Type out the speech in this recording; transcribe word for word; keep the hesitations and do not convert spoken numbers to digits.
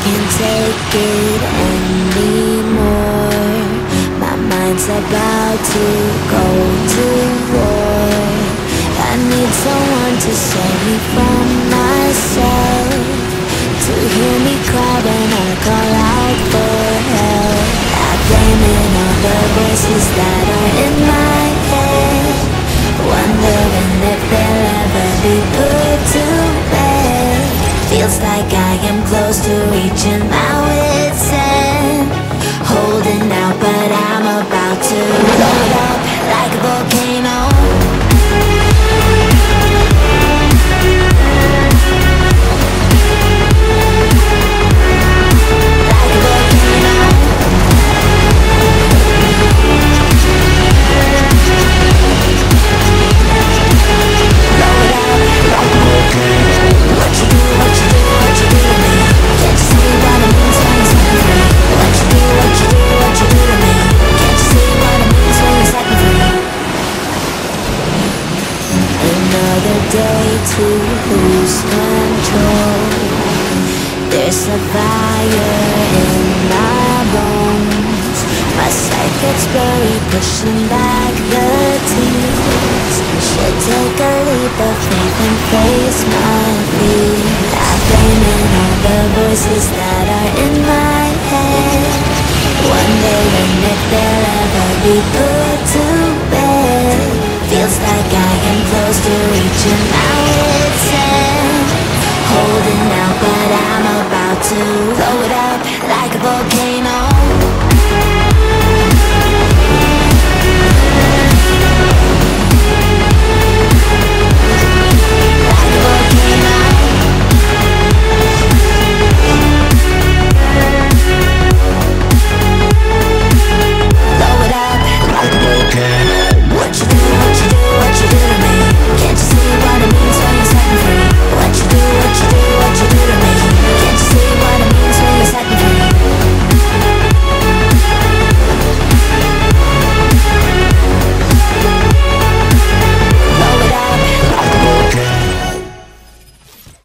can take it anymore. My mind's about to go to war. I need someone to save me from myself, to hear me cry when I call out for help. I blame in all the voices that are in my head, wondering if they'll ever be put to bed. Feels like I am close to reaching my wit's end, holding out but I'm about to load up like a volcano. To lose control, there's a fire in my bones. My sight gets buried, pushing back the tears. Should take a leap of faith and face my fears. I blame in all the voices that are in my head, wondering if they'll ever be put to bed. Feels like I am close to reaching out, holding out, but I'm about to blow it up like a volcano.